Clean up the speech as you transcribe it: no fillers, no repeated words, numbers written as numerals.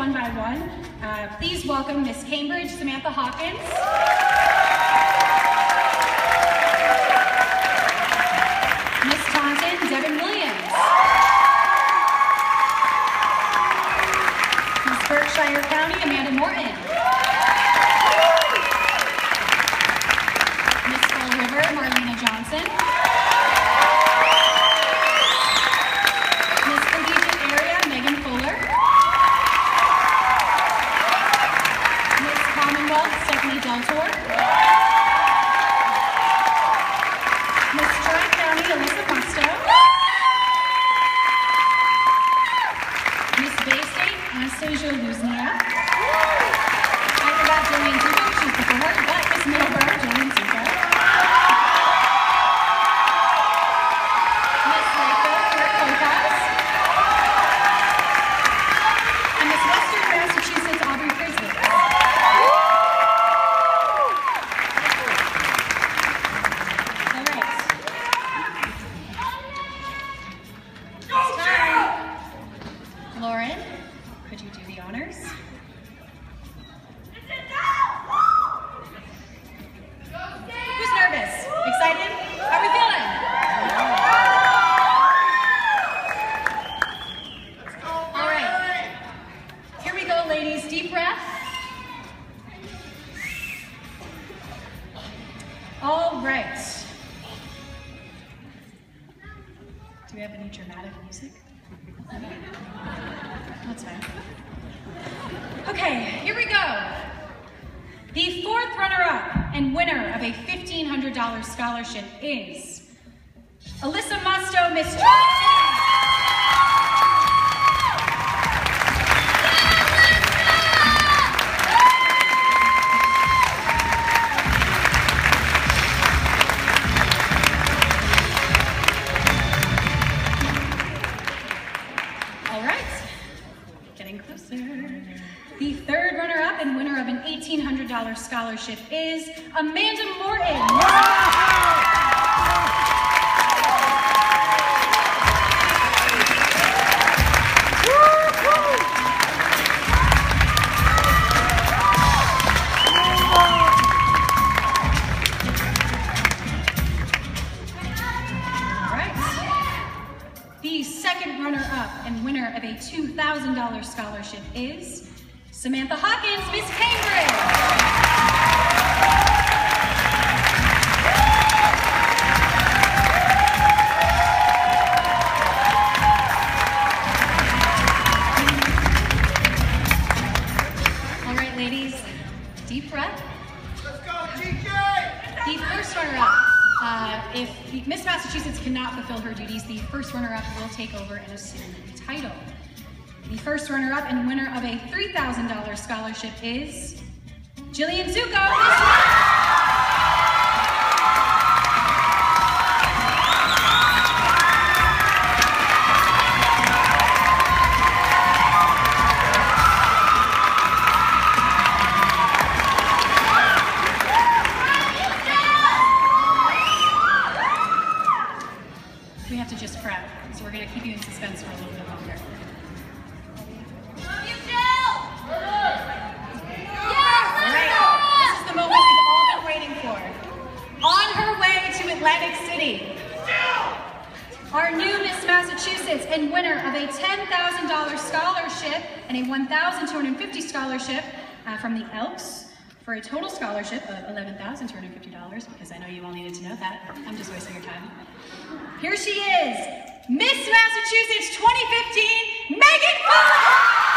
one by one. Please welcome Miss Cambridge, Samantha Hawkins. Miss Taunton, Devin Williams. Miss Berkshire County, Amanda Morton. Miss Fall River, Marlena Johnson. Scholarship is Alissa Musto, Miss All right, getting closer. The third runner-up and winner of an $1,800 scholarship is Amanda Morton. $2,000 scholarship is Samantha Hawkins, Miss Cambridge. All right, ladies, deep breath. Let's go, TJ! The first runner-up. If Miss Massachusetts cannot fulfill her duties, the first runner-up will take over and assume the title. The first runner-up and winner of a $3,000 scholarship is Jillian Zucco. For a total scholarship of $11,250, because I know you all needed to know that. I'm just wasting your time. Here she is, Miss Massachusetts 2015, Meagan Fuller!